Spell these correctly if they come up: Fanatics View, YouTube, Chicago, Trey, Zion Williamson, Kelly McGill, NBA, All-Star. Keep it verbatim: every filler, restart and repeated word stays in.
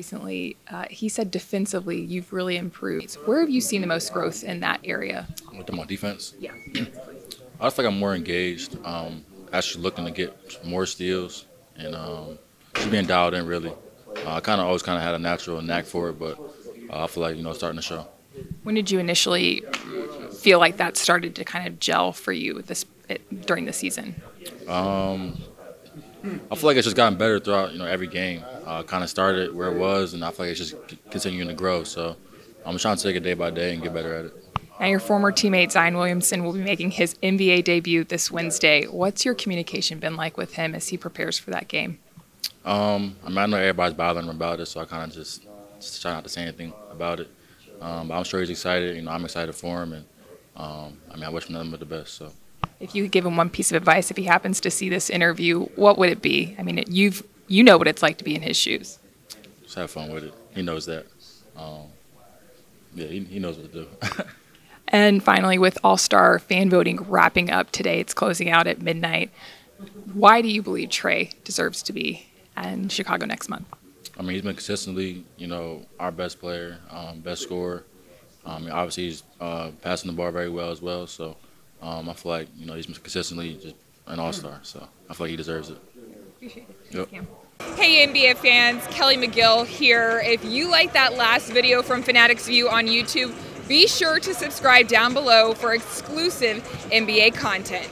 Recently, uh, he said defensively, you've really improved. Where have you seen the most growth in that area? With my defense? Yeah. I just think I'm more engaged. Um, actually looking to get more steals and um, just being dialed in, really. Uh, I kind of always kind of had a natural knack for it, but uh, I feel like, you know, starting to show. When did you initially feel like that started to kind of gel for you with this it, during the season? Um, I feel like it's just gotten better throughout, you know, every game. Uh, kind of started where it was, and I feel like it's just continuing to grow. So I'm trying to take it day by day and get better at it. Now your former teammate Zion Williamson will be making his N B A debut this Wednesday. What's your communication been like with him as he prepares for that game? Um, I mean, I know everybody's bothering him about it, so I kind of just, just try not to say anything about it. Um, but I'm sure he's excited. You know, I'm excited for him, and um, I mean, I wish him nothing but the best. So, if you could give him one piece of advice if he happens to see this interview, what would it be? I mean, you've you know what it's like to be in his shoes. Just have fun with it. He knows that. Um, yeah, he, he knows what to do. And finally, with All-Star fan voting wrapping up today, it's closing out at midnight. Why do you believe Trey deserves to be in Chicago next month? I mean, he's been consistently, you know, our best player, um, best scorer. Um, obviously, he's uh, passing the ball very well as well. So um, I feel like, you know, he's been consistently just an All-Star. So I feel like he deserves it. Appreciate it. Yep. Hey N B A fans, Kelly McGill here. If you like that last video from Fanatics View on YouTube, be sure to subscribe down below for exclusive N B A content.